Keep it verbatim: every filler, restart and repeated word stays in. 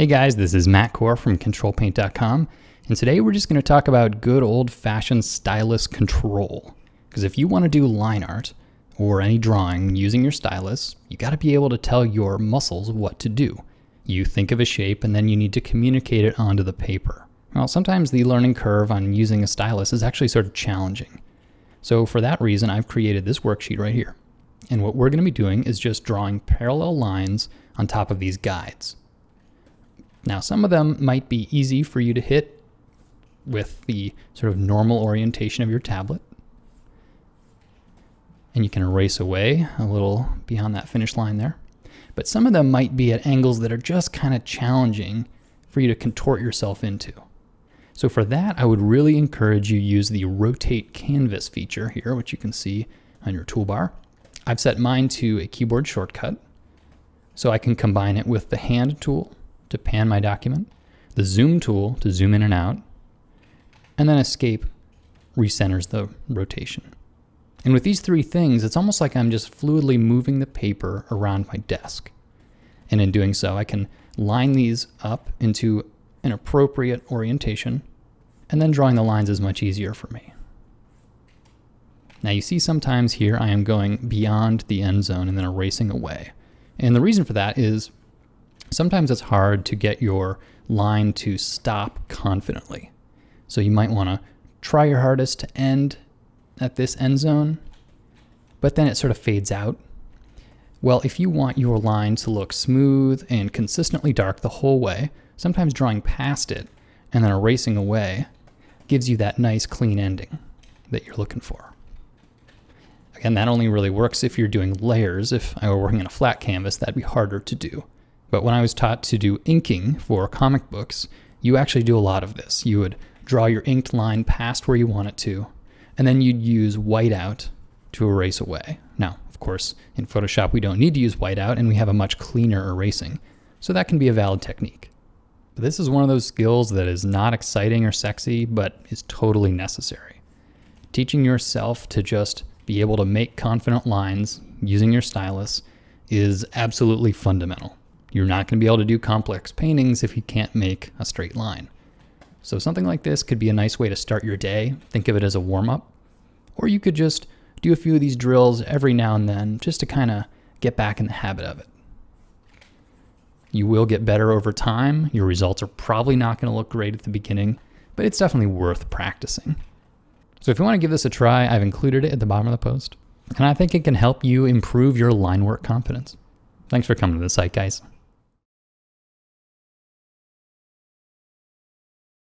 Hey guys, this is Matt Kohr from Control Paint dot com, and today we're just going to talk about good old-fashioned stylus control. Because if you want to do line art or any drawing using your stylus, you got to be able to tell your muscles what to do. You think of a shape and then you need to communicate it onto the paper. Well, sometimes the learning curve on using a stylus is actually sort of challenging. So for that reason, I've created this worksheet right here. And what we're going to be doing is just drawing parallel lines on top of these guides. Now, some of them might be easy for you to hit with the sort of normal orientation of your tablet. And you can erase away a little beyond that finish line there. But some of them might be at angles that are just kind of challenging for you to contort yourself into. So for that, I would really encourage you to use the Rotate Canvas feature here, which you can see on your toolbar. I've set mine to a keyboard shortcut, so I can combine it with the hand tool to pan my document, the zoom tool to zoom in and out, and then escape recenters the rotation. And with these three things, it's almost like I'm just fluidly moving the paper around my desk. And in doing so, I can line these up into an appropriate orientation, and then drawing the lines is much easier for me. Now you see sometimes here I am going beyond the end zone and then erasing away. And the reason for that is sometimes it's hard to get your line to stop confidently. So you might want to try your hardest to end at this end zone, but then it sort of fades out. Well, if you want your line to look smooth and consistently dark the whole way, sometimes drawing past it and then erasing away gives you that nice clean ending that you're looking for. Again, that only really works if you're doing layers. If I were working on a flat canvas, that'd be harder to do. But when I was taught to do inking for comic books, you actually do a lot of this. You would draw your inked line past where you want it to, and then you'd use whiteout to erase away. Now, of course, in Photoshop, we don't need to use whiteout, and we have a much cleaner erasing. So that can be a valid technique. But this is one of those skills that is not exciting or sexy, but is totally necessary. Teaching yourself to just be able to make confident lines using your stylus is absolutely fundamental. You're not going to be able to do complex paintings if you can't make a straight line. So something like this could be a nice way to start your day. Think of it as a warm-up. Or you could just do a few of these drills every now and then just to kind of get back in the habit of it. You will get better over time. Your results are probably not going to look great at the beginning, but it's definitely worth practicing. So if you want to give this a try, I've included it at the bottom of the post. And I think it can help you improve your line work confidence. Thanks for coming to the site, guys.